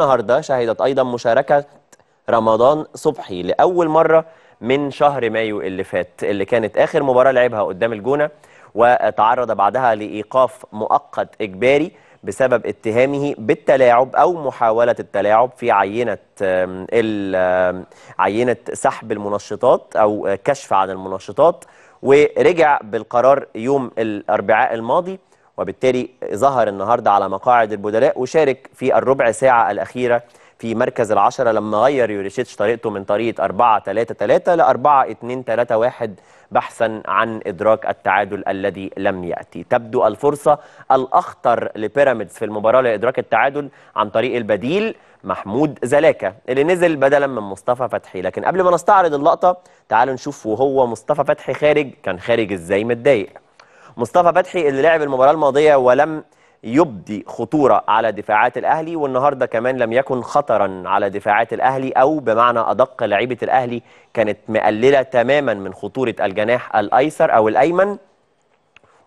النهارده شهدت أيضا مشاركة رمضان صبحي لأول مرة من شهر مايو اللي فات، اللي كانت آخر مباراة لعبها قدام الجونة، وتعرض بعدها لإيقاف مؤقت إجباري بسبب اتهامه بالتلاعب أو محاولة التلاعب في عينة سحب المنشطات أو كشف عن المنشطات، ورجع بالقرار يوم الأربعاء الماضي. وبالتالي ظهر النهارده على مقاعد البدلاء وشارك في الربع ساعة الأخيرة في مركز العشرة لما غير يوريشيتش طريقته من طريقة 4-3-3 ل 4-2-3-1 بحثا عن إدراك التعادل الذي لم يأتي. تبدو الفرصة الأخطر لبيراميدز في المباراة لإدراك التعادل عن طريق البديل محمود زلاكا اللي نزل بدلا من مصطفى فتحي، لكن قبل ما نستعرض اللقطة تعالوا نشوف وهو مصطفى فتحي كان خارج إزاي متضايق. مصطفى فتحي اللي لعب المباراة الماضية ولم يبدي خطورة على دفاعات الأهلي، والنهاردة كمان لم يكن خطرا على دفاعات الأهلي، أو بمعنى أدق لعيبة الأهلي كانت مقللة تماما من خطورة الجناح الأيسر أو الأيمن.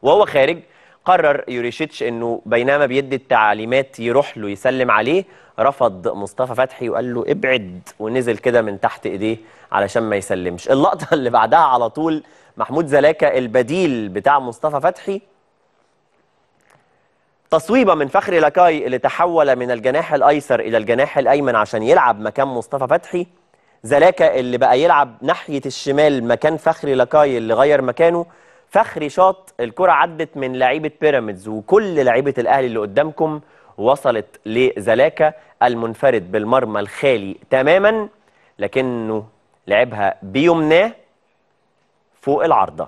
وهو خارج قرر يوريشيتش أنه بينما بيدي التعليمات يروح له يسلم عليه، رفض مصطفى فتحي وقال له ابعد، ونزل كده من تحت إيديه علشان ما يسلمش. اللقطة اللي بعدها على طول محمود زلاكا البديل بتاع مصطفى فتحي، تصويبة من فخر لكاي اللي تحول من الجناح الأيسر إلى الجناح الأيمن عشان يلعب مكان مصطفى فتحي. زلاكا اللي بقى يلعب ناحية الشمال مكان فخر لكاي اللي غير مكانه. فخري شاط الكرة، عدت من لعيبة بيراميدز وكل لعيبة الأهلي اللي قدامكم وصلت لزلاكا المنفرد بالمرمى الخالي تماما، لكنه لعبها بيمناه فوق العارضة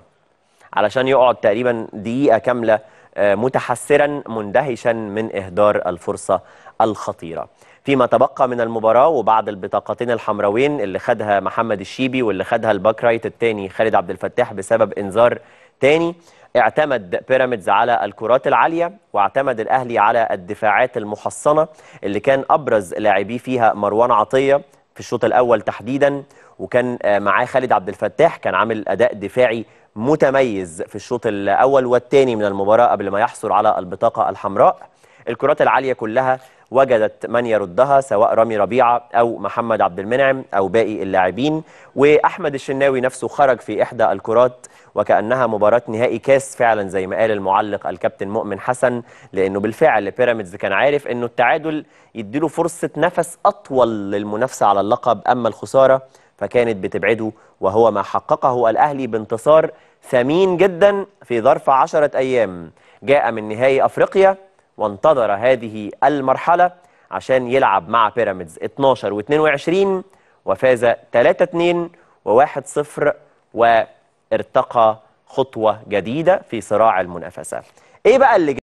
علشان يقعد تقريبا دقيقة كاملة متحسرا مندهشا من إهدار الفرصة الخطيرة. فيما تبقى من المباراة وبعد البطاقتين الحمراوين اللي خدها محمد الشيبى واللي خدها الباك رايت الثاني خالد عبد الفتاح بسبب إنذار ثاني، اعتمد بيراميدز على الكرات العالية واعتمد الأهلي على الدفاعات المحصنة اللي كان أبرز لاعبيه فيها مروان عطيه في الشوط الأول تحديدا، وكان معاه خالد عبد الفتاح كان عامل أداء دفاعي متميز في الشوط الأول والثاني من المباراة قبل ما يحصل على البطاقة الحمراء. الكرات العالية كلها وجدت من يردها سواء رامي ربيعة أو محمد عبد المنعم أو باقي اللاعبين، وأحمد الشناوي نفسه خرج في إحدى الكرات وكأنها مباراة نهائي كاس فعلا زي ما قال المعلق الكابتن مؤمن حسن، لأنه بالفعل بيراميدز كان عارف أنه التعادل يديله فرصة نفس أطول للمنافسة على اللقب، أما الخسارة فكانت بتبعده، وهو ما حققه الأهلي بانتصار ثمين جدا في ظرف 10 أيام. جاء من نهائي أفريقيا وانتظر هذه المرحلة عشان يلعب مع بيراميدز 12 و22، وفاز 3-2 و1-0 وارتقى خطوة جديدة في صراع المنافسة. إيه بقى اللي